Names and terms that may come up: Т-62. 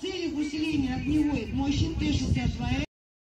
Целью усиления огневой мощи Т-62